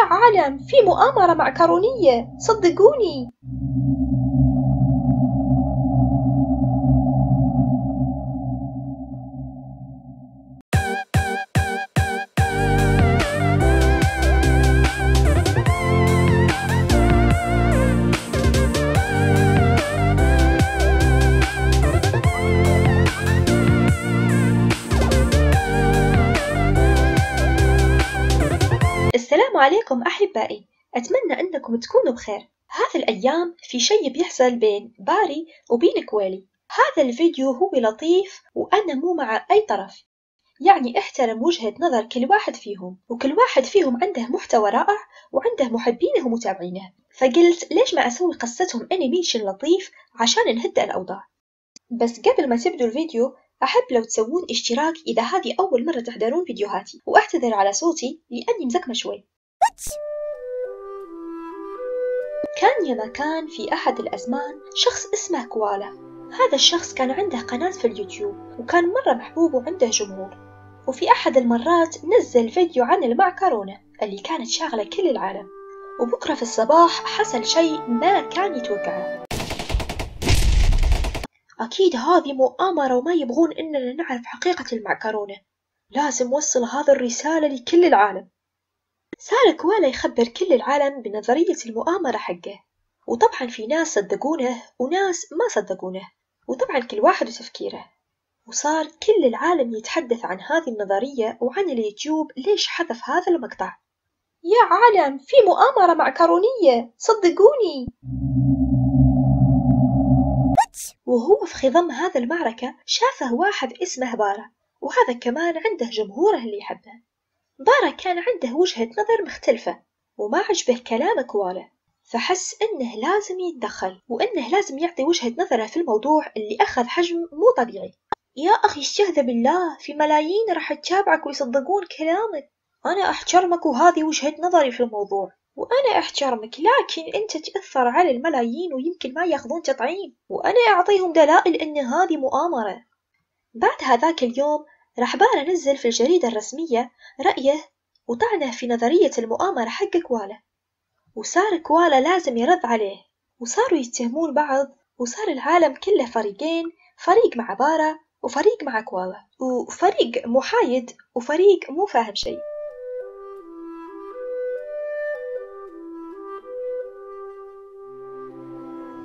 يا عالم، في مؤامرة معكرونية، صدقوني. السلام عليكم أحبائي، أتمنى أنكم تكونوا بخير. هذه الأيام في شيء بيحصل بين باري وبين كويلي. هذا الفيديو هو لطيف وأنا مو مع أي طرف، يعني احترم وجهة نظر كل واحد فيهم، وكل واحد فيهم عنده محتوى رائع وعنده محبينه ومتابعينه، فقلت ليش ما أسوي قصتهم أنيميشن لطيف عشان نهدأ الأوضاع. بس قبل ما تبدو الفيديو أحب لو تسوون اشتراك إذا هذه أول مرة تحضرون فيديوهاتي، وأعتذر على صوتي لأني مزكمة شوي. كان يا مكان في أحد الأزمان شخص اسمه كوالا. هذا الشخص كان عنده قناة في اليوتيوب وكان مرة محبوب وعنده جمهور، وفي أحد المرات نزل فيديو عن المعكرونة اللي كانت شاغلة كل العالم. وبكرة في الصباح حصل شيء ما كان يتوقعه. أكيد هذه مؤامرة وما يبغون إننا نعرف حقيقة المعكرونة، لازم وصل هذا الرسالة لكل العالم. صار كوالا يخبر كل العالم بنظرية المؤامرة حقه، وطبعا في ناس صدقونه وناس ما صدقونه، وطبعا كل واحد وتفكيره. وصار كل العالم يتحدث عن هذه النظرية وعن اليوتيوب ليش حذف هذا المقطع. يا عالم، في مؤامرة معكرونية، صدقوني. وهو في خضم هذا المعركة شافه واحد اسمه بارا، وهذا كمان عنده جمهوره اللي يحبه. بارا كان عنده وجهة نظر مختلفة وما عجبه كلام كوالا، فحس انه لازم يتدخل وانه لازم يعطي وجهة نظره في الموضوع اللي اخذ حجم مو طبيعي. يا اخي استهذا بالله، في ملايين راح تتابعك ويصدقون كلامك. انا احترمك وهذه وجهة نظري في الموضوع، وأنا أحترمك، لكن أنت تأثر على الملايين ويمكن ما ياخذون تطعيم، وأنا أعطيهم دلائل أن هذه مؤامرة. بعد هذاك اليوم راح بارا نزل في الجريدة الرسمية رأيه وطعنه في نظرية المؤامرة حق كوالا، وصار كوالا لازم يرد عليه، وصاروا يتهمون بعض، وصار العالم كله فريقين، فريق مع بارا وفريق مع كوالا، وفريق محايد وفريق مو فاهم شيء.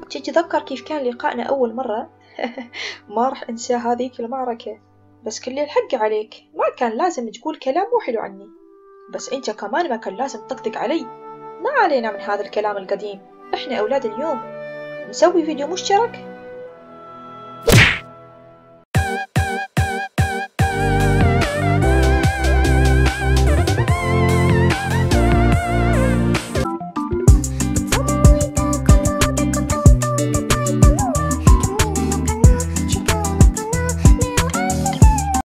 تتذكر كيف كان لقائنا أول مرة؟ ما رح أنسى هذيك المعركة، بس كل الحق عليك، ما كان لازم تقول كلام مو حلو عني، بس أنت كمان ما كان لازم تطقطق علي. ما علينا من هذا الكلام القديم، إحنا أولاد اليوم، نسوي فيديو مشترك؟